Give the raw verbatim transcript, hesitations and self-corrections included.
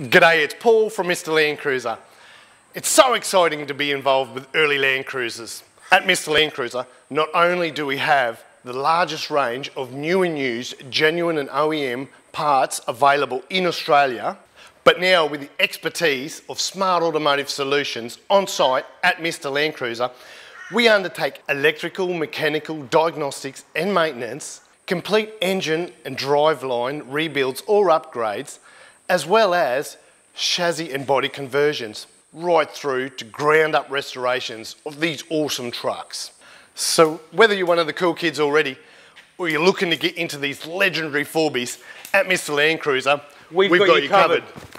G'day, it's Paul from Mister LandCruiser. It's so exciting to be involved with early Land Cruisers. At Mister LandCruiser, not only do we have the largest range of new and used, genuine and O E M parts available in Australia, but now with the expertise of Smart Automotive Solutions on site at Mister LandCruiser, we undertake electrical, mechanical, diagnostics and maintenance, complete engine and driveline rebuilds or upgrades, as well as chassis and body conversions, right through to ground up restorations of these awesome trucks. So whether you're one of the cool kids already, or you're looking to get into these legendary four bys, at Mister LandCruiser, we've, we've got, got you covered. covered.